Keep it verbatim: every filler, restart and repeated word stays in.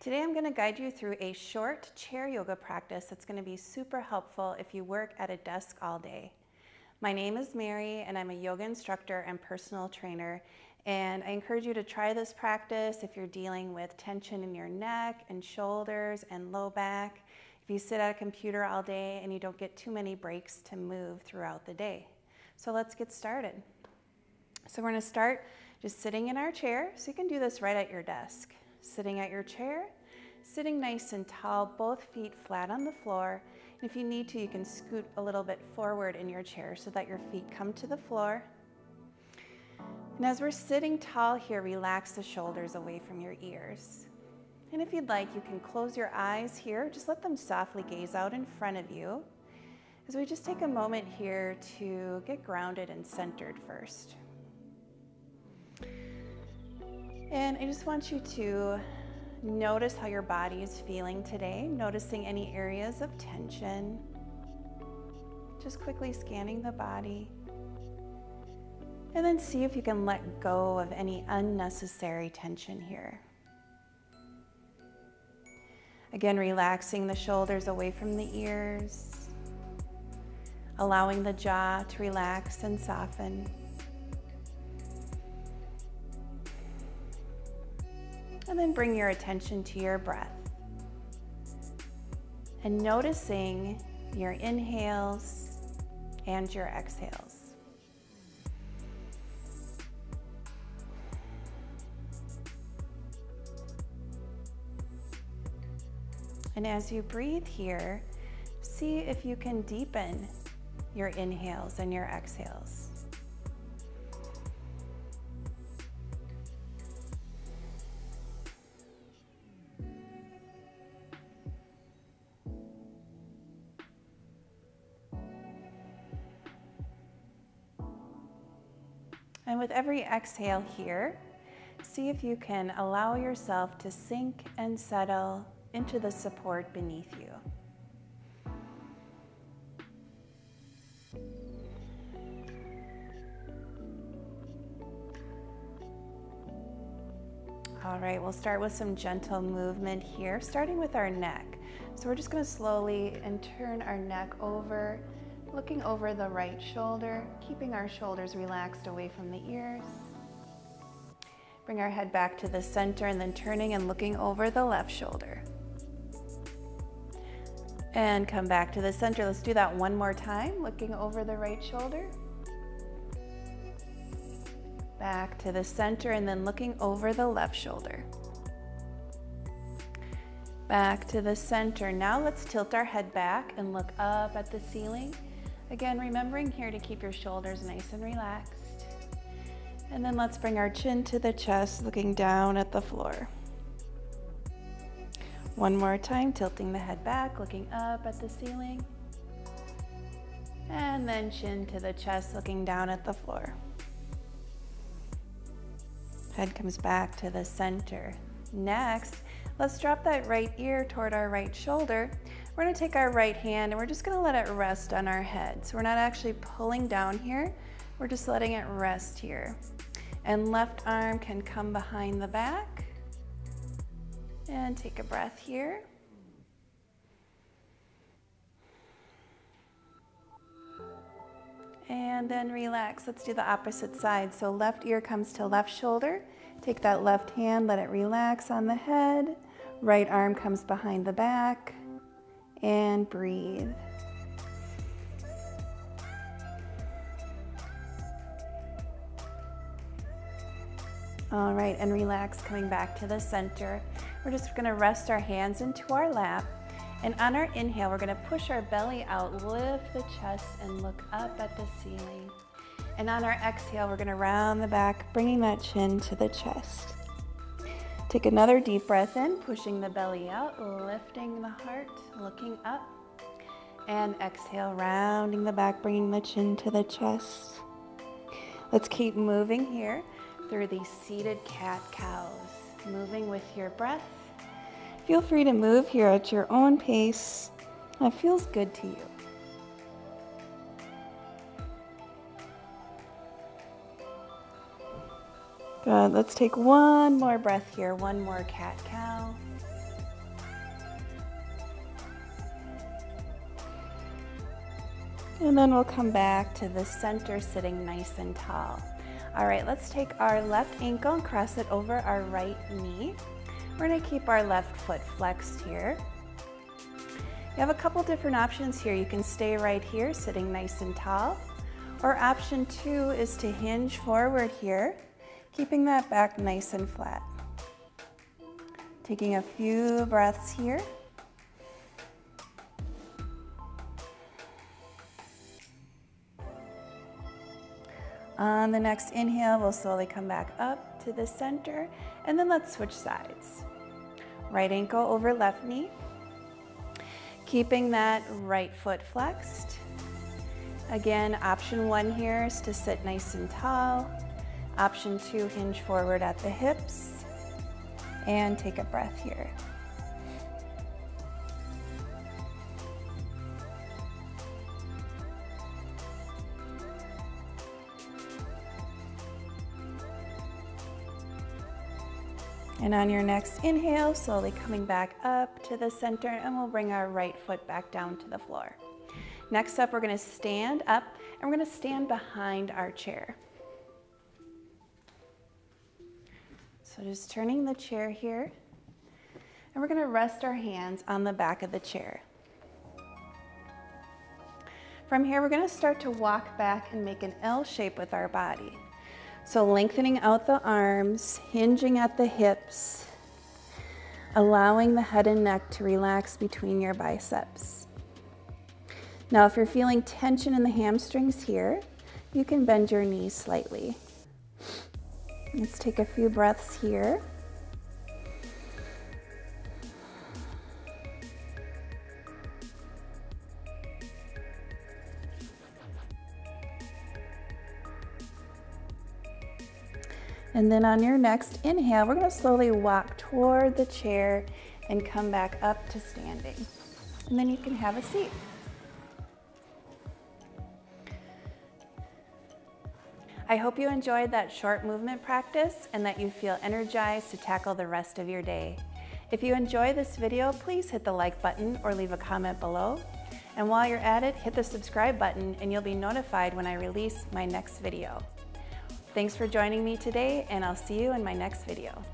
Today I'm going to guide you through a short chair yoga practice that's going to be super helpful if you work at a desk all day. My name is Mary and I'm a yoga instructor and personal trainer, and I encourage you to try this practice if you're dealing with tension in your neck and shoulders and low back, if you sit at a computer all day and you don't get too many breaks to move throughout the day. So let's get started. So we're going to start just sitting in our chair. So you can do this right at your desk. Sitting at your chair, sitting nice and tall, both feet flat on the floor. And if you need to, you can scoot a little bit forward in your chair so that your feet come to the floor. And as we're sitting tall here, relax the shoulders away from your ears. And if you'd like, you can close your eyes here. Just let them softly gaze out in front of you as we just take a moment here to get grounded and centered first. And I just want you to notice how your body is feeling today, noticing any areas of tension. Just quickly scanning the body. And then see if you can let go of any unnecessary tension here. Again, relaxing the shoulders away from the ears, allowing the jaw to relax and soften. And then bring your attention to your breath. And noticing your inhales and your exhales. And as you breathe here, see if you can deepen your inhales and your exhales. And with every exhale here, see if you can allow yourself to sink and settle into the support beneath you. All right, we'll start with some gentle movement here, starting with our neck. So we're just going to slowly and turn our neck over, looking over the right shoulder, keeping our shoulders relaxed away from the ears. Bring our head back to the center and then turning and looking over the left shoulder. And come back to the center. Let's do that one more time, looking over the right shoulder. Back to the center and then looking over the left shoulder. Back to the center. Now let's tilt our head back and look up at the ceiling. Again, remembering here to keep your shoulders nice and relaxed. And then let's bring our chin to the chest, looking down at the floor. One more time, tilting the head back, looking up at the ceiling. And then chin to the chest, looking down at the floor. Head comes back to the center. Next, let's drop that right ear toward our right shoulder. We're going to take our right hand and we're just going to let it rest on our head. So we're not actually pulling down here. We're just letting it rest here. And left arm can come behind the back. And take a breath here. And then relax. Let's do the opposite side. So left ear comes to left shoulder. Take that left hand, let it relax on the head. Right arm comes behind the back, and breathe. All right, and relax, coming back to the center. We're just gonna rest our hands into our lap, and on our inhale, we're gonna push our belly out, lift the chest, and look up at the ceiling. And on our exhale, we're gonna round the back, bringing that chin to the chest. Take another deep breath in, pushing the belly out, lifting the heart, looking up. And exhale, rounding the back, bringing the chin to the chest. Let's keep moving here through these seated cat-cows, moving with your breath. Feel free to move here at your own pace. It feels good to you. Good, let's take one more breath here, one more cat-cow. And then we'll come back to the center, sitting nice and tall. All right, let's take our left ankle and cross it over our right knee. We're gonna keep our left foot flexed here. You have a couple different options here. You can stay right here, sitting nice and tall, or option two is to hinge forward here, keeping that back nice and flat. Taking a few breaths here. On the next inhale, we'll slowly come back up to the center, and then let's switch sides. Right ankle over left knee, keeping that right foot flexed. Again, option one here is to sit nice and tall. Option two, hinge forward at the hips, and take a breath here. And on your next inhale, slowly coming back up to the center, and we'll bring our right foot back down to the floor. Next up, we're gonna stand up, and we're gonna stand behind our chair. So just turning the chair here, and we're gonna rest our hands on the back of the chair. From here, we're gonna start to walk back and make an L shape with our body. So lengthening out the arms, hinging at the hips, allowing the head and neck to relax between your biceps. Now, if you're feeling tension in the hamstrings here, you can bend your knees slightly. Let's take a few breaths here. And then on your next inhale, we're gonna slowly walk toward the chair and come back up to standing. And then you can have a seat. I hope you enjoyed that short movement practice and that you feel energized to tackle the rest of your day. If you enjoy this video, please hit the like button or leave a comment below. And while you're at it, hit the subscribe button and you'll be notified when I release my next video. Thanks for joining me today, and I'll see you in my next video.